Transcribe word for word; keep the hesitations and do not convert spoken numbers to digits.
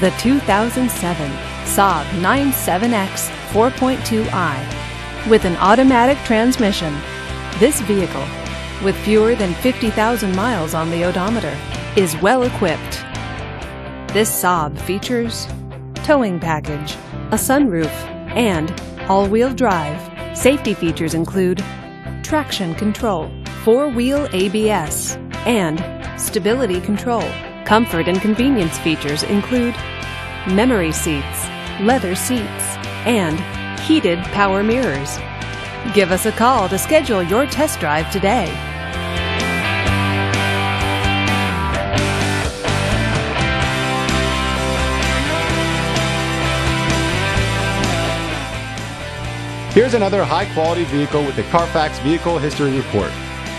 The two thousand seven Saab nine seven X four point two i. With an automatic transmission, this vehicle, with fewer than fifty thousand miles on the odometer, is well equipped. This Saab features towing package, a sunroof, and all-wheel drive. Safety features include traction control, four-wheel A B S, and stability control. Comfort and convenience features include memory seats, leather seats, and heated power mirrors. Give us a call to schedule your test drive today. Here's another high-quality vehicle with the Carfax Vehicle History Report.